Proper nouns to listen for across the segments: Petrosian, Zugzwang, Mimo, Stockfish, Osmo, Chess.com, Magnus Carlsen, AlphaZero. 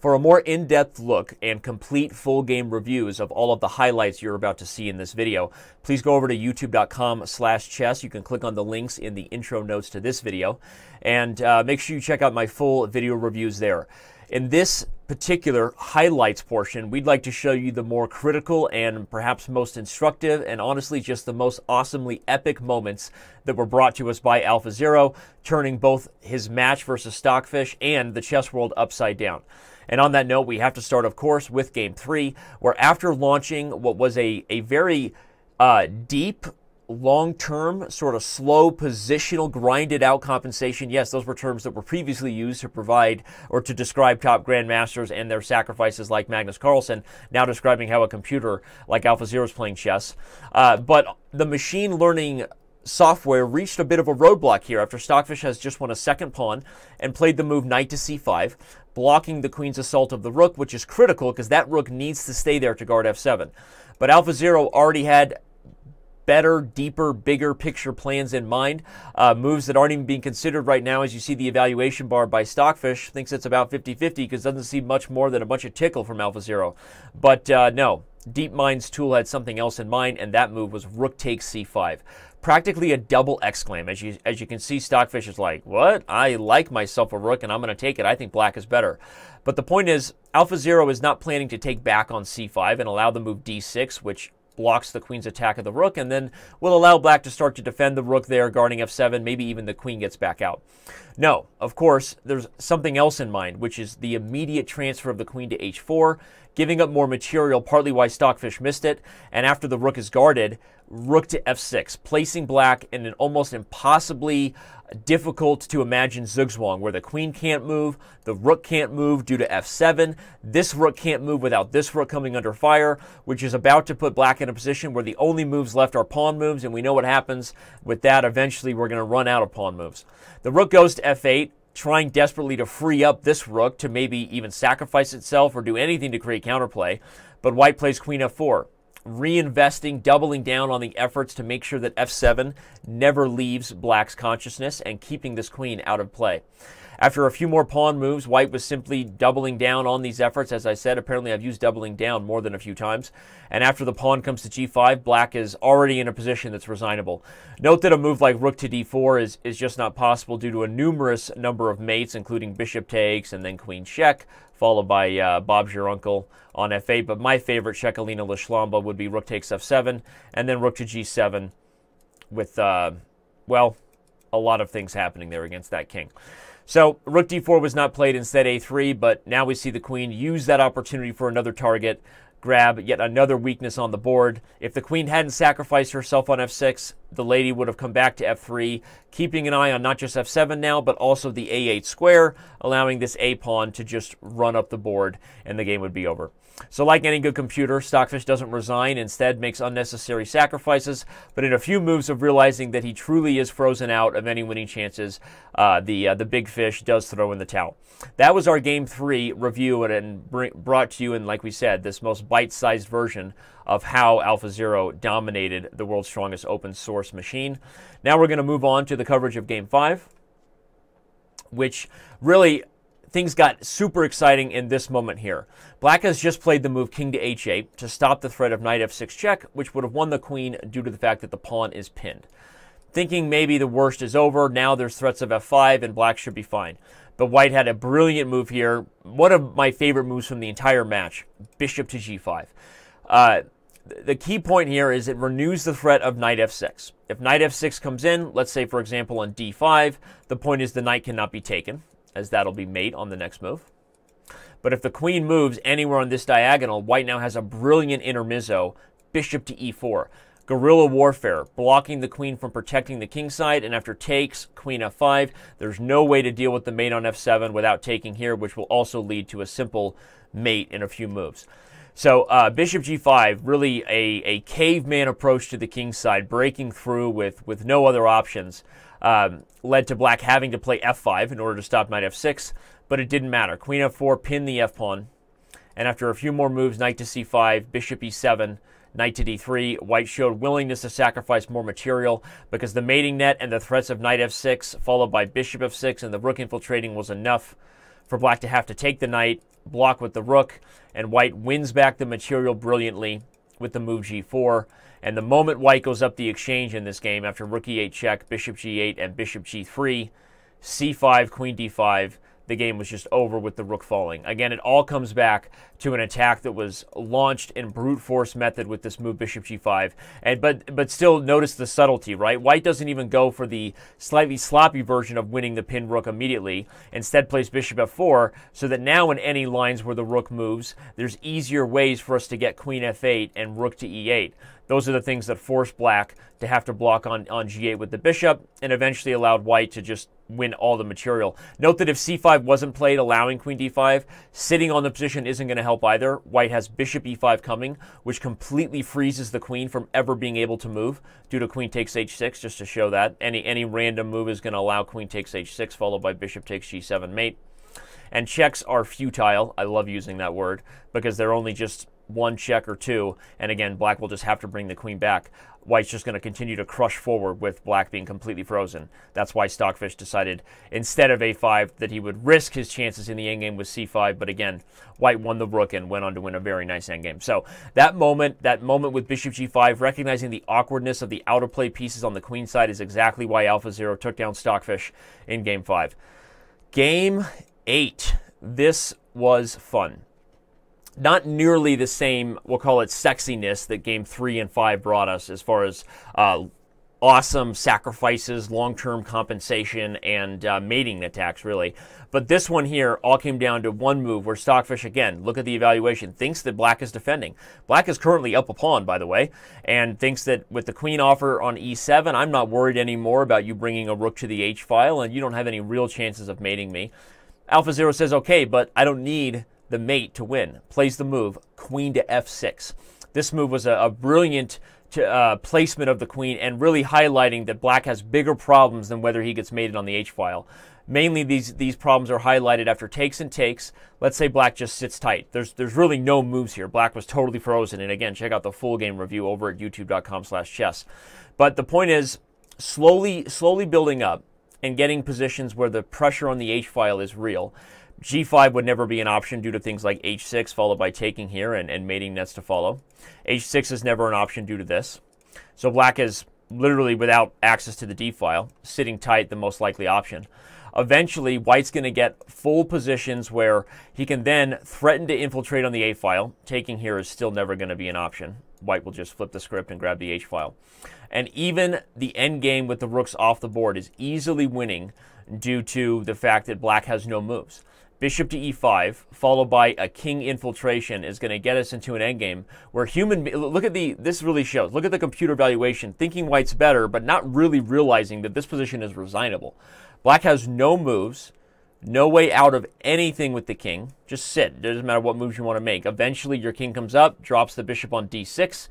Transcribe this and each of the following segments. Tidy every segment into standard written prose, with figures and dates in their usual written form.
For a more in-depth look and complete full game reviews of all of the highlights you're about to see in this video, please go over to youtube.com/chess. You can click on the links in the intro notes to this video, and make sure you check out my full video reviews there. In this particular highlights portion, we'd like to show you the more critical and perhaps most instructive and honestly just the most awesomely epic moments that were brought to us by AlphaZero, turning both his match versus Stockfish and the chess world upside down. And on that note, we have to start, of course, with Game 3, where after launching what was a very deep, long-term, sort of slow, positional, grinded-out compensation. Yes, those were terms that were previously used to provide or to describe top grandmasters and their sacrifices like Magnus Carlsen, now describing how a computer like AlphaZero is playing chess. But the machine learning software reached a bit of a roadblock here after Stockfish has just won a second pawn and played the move knight to c5, blocking the queen's assault of the rook, which is critical because that rook needs to stay there to guard f7. But AlphaZero already had better, deeper, bigger picture plans in mind, moves that aren't even being considered right now. As you see the evaluation bar by Stockfish, thinks it's about 50-50 because doesn't see much more than a bunch of tickle from AlphaZero. But no, DeepMind's tool had something else in mind, and that move was rook takes c5. Practically a double exclaim. As you can see, Stockfish is like, what? I like myself a rook, and I'm going to take it. I think black is better. But the point is, AlphaZero is not planning to take back on c5 and allow the move d6, which blocks the queen's attack of the rook, and then will allow black to start to defend the rook there, guarding f7, maybe even the queen gets back out. No, of course, there's something else in mind, which is the immediate transfer of the queen to h4, giving up more material, partly why Stockfish missed it, and after the rook is guarded, rook to f6, placing black in an almost impossibly difficult to imagine Zugzwang, where the queen can't move, the rook can't move due to f7, this rook can't move without this rook coming under fire, which is about to put black in a position where the only moves left are pawn moves, and we know what happens with that. Eventually, we're going to run out of pawn moves. The rook goes to f8, trying desperately to free up this rook to maybe even sacrifice itself or do anything to create counterplay, but white plays queen f4, reinvesting, doubling down on the efforts to make sure that f7 never leaves black's consciousness and keeping this queen out of play. After a few more pawn moves, white was simply doubling down on these efforts. As I said, apparently I've used doubling down more than a few times. And after the pawn comes to g5, black is already in a position that's resignable. Note that a move like rook to d4 is just not possible due to a numerous number of mates, including bishop takes and then queen check, followed by Bob's your uncle on f8. But my favorite, Shekelina La Schlamba, would be rook takes f7, and then rook to g7 with, well, a lot of things happening there against that king. So rook d4 was not played, instead a3, but now we see the queen use that opportunity for another target, grab yet another weakness on the board. If the queen hadn't sacrificed herself on f6, the lady would have come back to f3, keeping an eye on not just f7 now, but also the a8 square, allowing this a pawn to just run up the board, and the game would be over. So like any good computer, Stockfish doesn't resign, instead makes unnecessary sacrifices, but in a few moves of realizing that he truly is frozen out of any winning chances, the big fish does throw in the towel. That was our Game 3 review, and brought to you, and like we said, this most bite-sized version of how AlphaZero dominated the world's strongest open-source machine. Now we're going to move on to the coverage of Game 5, which really... things got super exciting in this moment here. Black has just played the move king to h8 to stop the threat of knight f6 check, which would have won the queen due to the fact that the pawn is pinned. Thinking maybe the worst is over, now there's threats of f5 and black should be fine. But white had a brilliant move here, one of my favorite moves from the entire match, bishop to g5. The key point here is it renews the threat of knight f6. If knight f6 comes in, let's say for example on d5, the point is the knight cannot be taken, as that'll be mate on the next move. But if the queen moves anywhere on this diagonal, white now has a brilliant intermezzo, bishop to e4. Guerrilla warfare, blocking the queen from protecting the king side, and after takes, queen f5, there's no way to deal with the mate on f7 without taking here, which will also lead to a simple mate in a few moves. So bishop g5, really a caveman approach to the king side, breaking through with no other options. Led to black having to play f5 in order to stop knight f6, but it didn't matter. Queen f4, pin the f-pawn, and after a few more moves, knight to c5, bishop e7, knight to d3, white showed willingness to sacrifice more material because the mating net and the threats of knight f6, followed by bishop f6 and the rook infiltrating was enough for black to have to take the knight, block with the rook, and white wins back the material brilliantly with the move g4. And the moment white goes up the exchange in this game, after rook e8 check, bishop g8, and bishop g3, c5, queen d5, the game was just over with the rook falling. Again, it all comes back to an attack that was launched in brute force method with this move bishop g5. And but still notice the subtlety, right? White doesn't even go for the slightly sloppy version of winning the pinned rook immediately. Instead plays bishop f4, so that now in any lines where the rook moves, there's easier ways for us to get queen f8 and rook to e8. Those are the things that forced black to have to block on g8 with the bishop, and eventually allowed white to just win all the material. Note that if c5 wasn't played, allowing queen d5, sitting on the position isn't going to help either. White has bishop e5 coming, which completely freezes the queen from ever being able to move due to queen takes h6, just to show that. Any random move is going to allow queen takes h6, followed by bishop takes g7 mate. And checks are futile. I love using that word because they're only just one check or two, and again, black will just have to bring the queen back. White's just going to continue to crush forward with black being completely frozen. That's why Stockfish decided, instead of a5, that he would risk his chances in the endgame with c5, but again, white won the rook and went on to win a very nice endgame. So that moment with bishop g5, recognizing the awkwardness of the out-of-play pieces on the queen side, is exactly why AlphaZero took down Stockfish in Game 5. Game 8. This was fun. Not nearly the same, we'll call it, sexiness that Game 3 and 5 brought us as far as awesome sacrifices, long-term compensation, and mating attacks, really. But this one here all came down to one move where Stockfish, again, look at the evaluation, thinks that black is defending. Black is currently up a pawn, by the way, and thinks that with the queen offer on e7, I'm not worried anymore about you bringing a rook to the h-file, and you don't have any real chances of mating me. AlphaZero says, okay, but I don't need the mate to win. Plays the move queen to f6. This move was a brilliant placement of the queen, and really highlighting that black has bigger problems than whether he gets mated on the h-file. Mainly these problems are highlighted after takes and takes. Let's say black just sits tight. There's really no moves here. Black was totally frozen, and again, check out the full game review over at youtube.com/chess. But the point is, slowly building up and getting positions where the pressure on the h-file is real. G5 would never be an option due to things like h6, followed by taking here and mating nets to follow. h6 is never an option due to this. So black is literally without access to the d-file, sitting tight, the most likely option. Eventually, white's going to get full positions where he can then threaten to infiltrate on the a-file. Taking here is still never going to be an option. White will just flip the script and grab the h-file. And even the endgame with the rooks off the board is easily winning due to the fact that black has no moves. Bishop to e5, followed by a king infiltration, is going to get us into an endgame where look at the computer valuation, thinking white's better, but not really realizing that this position is resignable. Black has no moves, no way out of anything with the king. Just sit. It doesn't matter what moves you want to make. Eventually, your king comes up, drops the bishop on d6,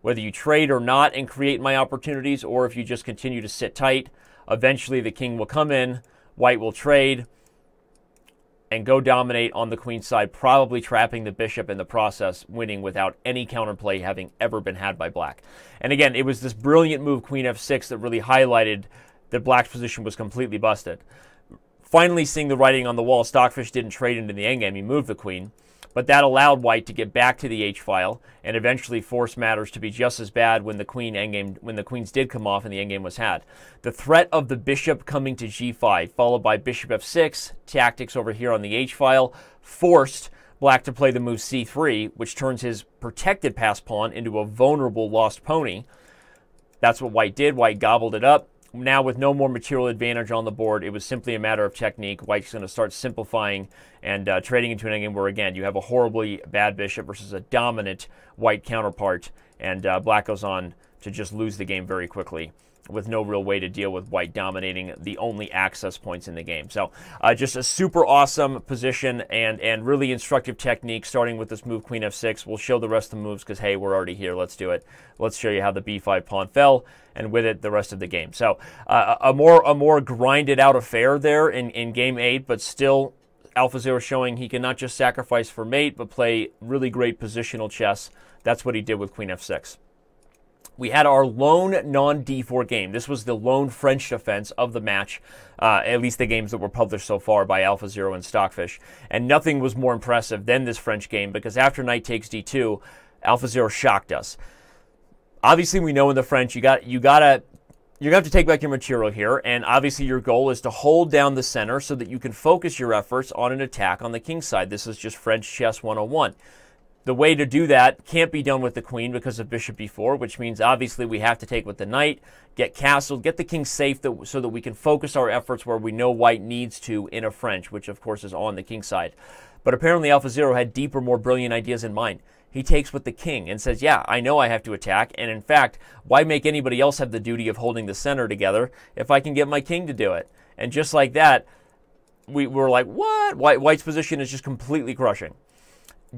whether you trade or not and create my opportunities, or if you just continue to sit tight, eventually the king will come in, white will trade, and go dominate on the queen side, probably trapping the bishop in the process, winning without any counterplay having ever been had by black. And again, it was this brilliant move, queen f6, that really highlighted that black's position was completely busted. Finally seeing the writing on the wall, Stockfish didn't trade into the endgame, he moved the queen, but that allowed white to get back to the h-file and eventually force matters to be just as bad when the queens did come off and the endgame was had. The threat of the bishop coming to g5, followed by bishop f6, tactics over here on the h-file, forced black to play the move c3, which turns his protected passed pawn into a vulnerable lost pony. That's what white did. White gobbled it up. Now with no more material advantage on the board, it was simply a matter of technique. White's going to start simplifying and trading into an endgame where, again, you have a horribly bad bishop versus a dominant white counterpart, and black goes on to just lose the game very quickly with no real way to deal with white dominating the only access points in the game. So just a super awesome position and really instructive technique, starting with this move queen f6. We'll show the rest of the moves because, hey, we're already here. Let's do it. Let's show you how the b5 pawn fell, and with it, the rest of the game. So a more grinded out affair there in Game 8, but still AlphaZero showing he can not just sacrifice for mate, but play really great positional chess. That's what he did with queen f6. we had our lone non-D4 game. This was the lone French defense of the match, at least the games that were published so far by AlphaZero and Stockfish. And nothing was more impressive than this French game, because after knight takes D2, AlphaZero shocked us. Obviously, we know in the French, you're going to have to take back your material here, and obviously your goal is to hold down the center so that you can focus your efforts on an attack on the king side. This is just French chess 101. The way to do that can't be done with the queen because of bishop b4, which means obviously we have to take with the knight, get castled, get the king safe so that we can focus our efforts where we know white needs to in a French, which of course is on the king side. But apparently AlphaZero had deeper, more brilliant ideas in mind. He takes with the king and says, yeah, I know I have to attack, and in fact, why make anybody else have the duty of holding the center together if I can get my king to do it? And just like that, we were like, what? White's position is just completely crushing.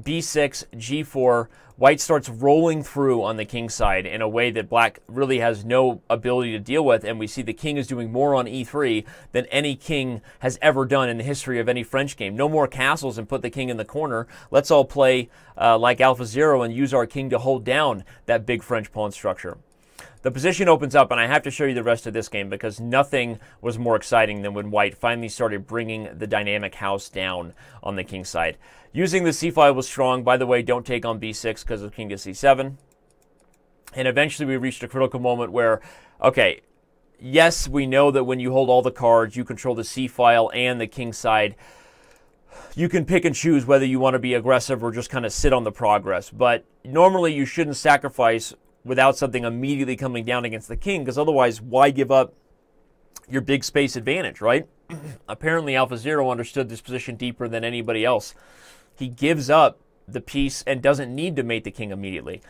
B6, G4, white starts rolling through on the king side in a way that black really has no ability to deal with, and we see the king is doing more on E3 than any king has ever done in the history of any French game. No more castles and put the king in the corner. Let's all play like AlphaZero and use our king to hold down that big French pawn structure. The position opens up, and I have to show you the rest of this game because nothing was more exciting than when white finally started bringing the dynamic house down on the king side. Using the c file was strong. By the way, don't take on b6 because of king to c7. And eventually we reached a critical moment where, okay, yes, we know that when you hold all the cards, you control the c file and the king side. You can pick and choose whether you want to be aggressive or just kind of sit on the progress. But normally you shouldn't sacrifice without something immediately coming down against the king, because otherwise, why give up your big space advantage, right? Apparently, AlphaZero understood this position deeper than anybody else. He gives up the piece and doesn't need to mate the king immediately.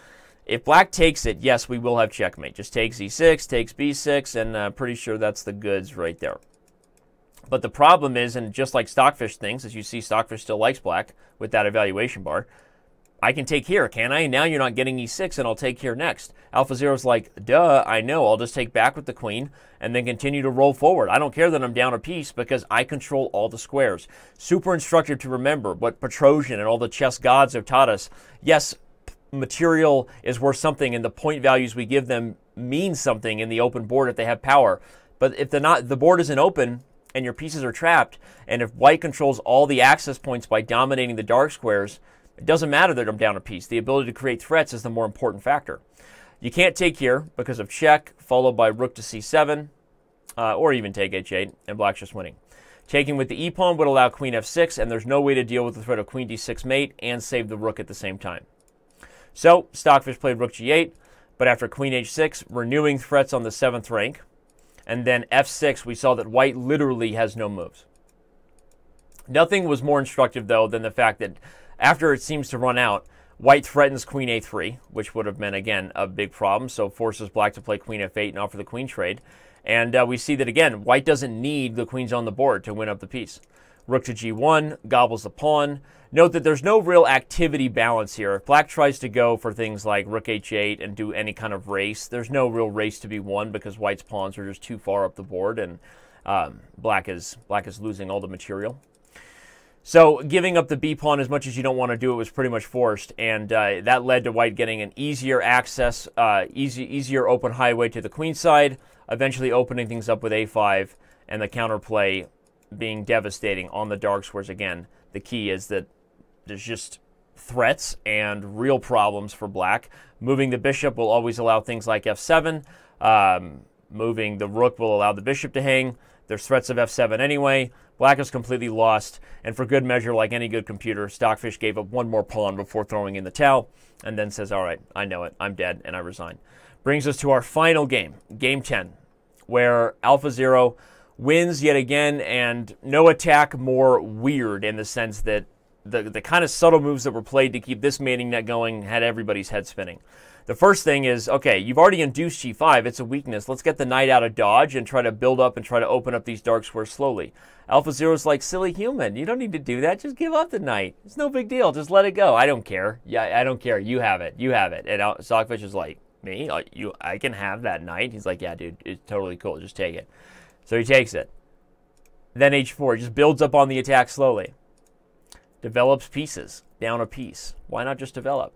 If black takes it, yes, we will have checkmate. Just takes e6, takes b6, and pretty sure that's the goods right there. But the problem is, and just like Stockfish thinks, as you see, Stockfish still likes black with that evaluation bar, I can take here, can I? Now you're not getting e6, and I'll take here next. AlphaZero's like, duh, I know. I'll just take back with the queen and then continue to roll forward. I don't care that I'm down a piece because I control all the squares. Super instructive to remember what Petrosian and all the chess gods have taught us. Yes, material is worth something, and the point values we give them mean something in the open board if they have power. But if they're not, the board isn't open, and your pieces are trapped, and if white controls all the access points by dominating the dark squares, it doesn't matter that I'm down a piece. The ability to create threats is the more important factor. You can't take here because of check, followed by rook to c7, or even take h8, and black's just winning. Taking with the e-pawn would allow queen f6, and there's no way to deal with the threat of queen d6 mate and save the rook at the same time. So Stockfish played rook g8, but after queen h6, renewing threats on the 7th rank, and then f6, we saw that white literally has no moves. Nothing was more instructive, though, than the fact that after it seems to run out, white threatens queen a3, which would have been, again, a big problem, so forces black to play queen f8 and offer the queen trade. And we see that, again, white doesn't need the queens on the board to win up the piece. Rook to g1, gobbles the pawn. Note that there's no real activity balance here. If black tries to go for things like rook h8 and do any kind of race, there's no real race to be won because white's pawns are just too far up the board, and black is losing all the material. So giving up the b-pawn as much as you don't want to do it was pretty much forced, and that led to white getting an easier access, easier open highway to the queen side, eventually opening things up with a5, and the counterplay being devastating on the dark squares again. The key is that there's just threats and real problems for black. Moving the bishop will always allow things like f7. Moving the rook will allow the bishop to hang. There's threats of f7 anyway. Black is completely lost, and for good measure, like any good computer, Stockfish gave up one more pawn before throwing in the towel, and then says, all right, I know it, I'm dead, and I resign. Brings us to our final game, game 10, where AlphaZero wins yet again, and no attack more weird in the sense that the kind of subtle moves that were played to keep this mating net going had everybody's head spinning. The first thing is, okay, you've already induced g5. It's a weakness. Let's get the knight out of dodge and try to build up and try to open up these dark squares slowly. AlphaZero's like, silly human, you don't need to do that. Just give up the knight. It's no big deal. Just let it go. I don't care. Yeah, I don't care. You have it. You have it. And Stockfish is like, me? I can have that knight? He's like, yeah, dude, it's totally cool. Just take it. So he takes it. Then h4 just builds up on the attack slowly. Develops pieces. Down a piece. Why not just develop?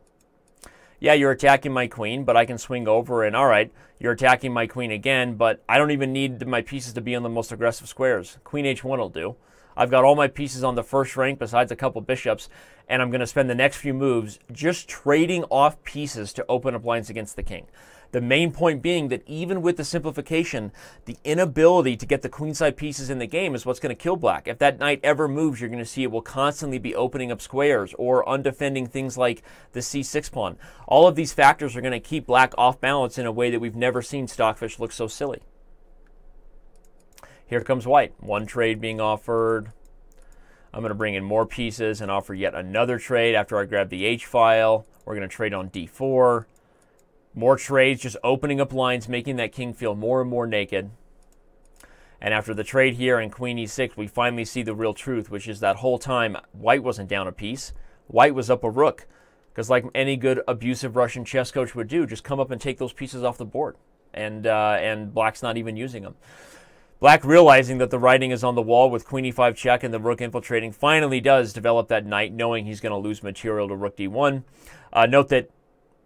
yeah, you're attacking my queen, but I can swing over and, all right, you're attacking my queen again, but I don't even need my pieces to be on the most aggressive squares. Queen h1 will do. I've got all my pieces on the first rank besides a couple bishops, and I'm going to spend the next few moves just trading off pieces to open up lines against the king. The main point being that even with the simplification, the inability to get the queenside pieces in the game is what's going to kill black. If that knight ever moves, you're going to see it will constantly be opening up squares or undefending things like the c6 pawn. All of these factors are going to keep black off balance in a way that we've never seen Stockfish look so silly. Here comes white. One trade being offered. I'm going to bring in more pieces and offer yet another trade after I grab the H file. We're going to trade on D4. More trades, just opening up lines, making that king feel more and more naked. And after the trade here in Queen E6, we finally see the real truth, which is that whole time white wasn't down a piece. White was up a rook. Because like any good abusive Russian chess coach would do, just come up and take those pieces off the board. And black's not even using them. Black, realizing that the writing is on the wall with queen e5 check and the rook infiltrating, finally does develop that knight, knowing he's going to lose material to rook d1. Note that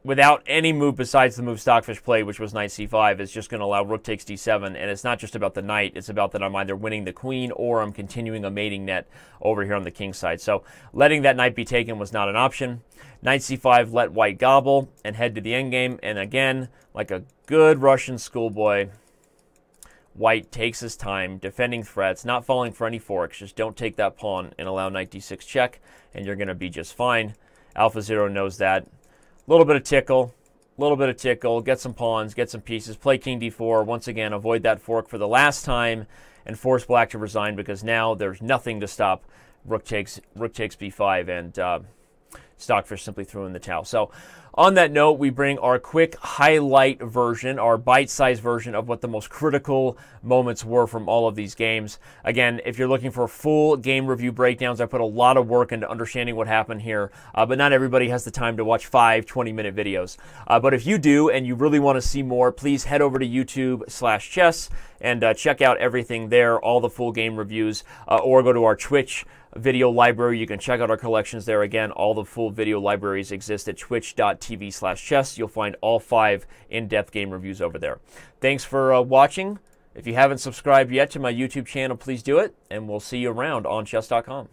without any move besides the move Stockfish played, which was knight c5, it's just going to allow rook takes d7. And it's not just about the knight. It's about that I'm either winning the queen or I'm continuing a mating net over here on the king side. So letting that knight be taken was not an option. Knight c5 let white gobble and head to the endgame. And again, like a good Russian schoolboy, white takes his time, defending threats, not falling for any forks. Just don't take that pawn and allow knight d6 check, and you're going to be just fine. AlphaZero knows that. A little bit of tickle, get some pawns, get some pieces, play king d4. Once again, avoid that fork for the last time and force black to resign, because now there's nothing to stop rook takes b5, and Stockfish simply threw in the towel. So on that note, we bring our quick highlight version, our bite-sized version of what the most critical moments were from all of these games. Again, if you're looking for full game review breakdowns, I put a lot of work into understanding what happened here, but not everybody has the time to watch 5 20-minute videos. But if you do and you really want to see more, please head over to YouTube/chess and check out everything there, all the full game reviews, or go to our Twitch video library. You can check out our collections there. Again, all the full video libraries exist at twitch.tv/chess. You'll find all 5 in-depth game reviews over there. Thanks for watching. If you haven't subscribed yet to my YouTube channel, please do it, and we'll see you around on chess.com.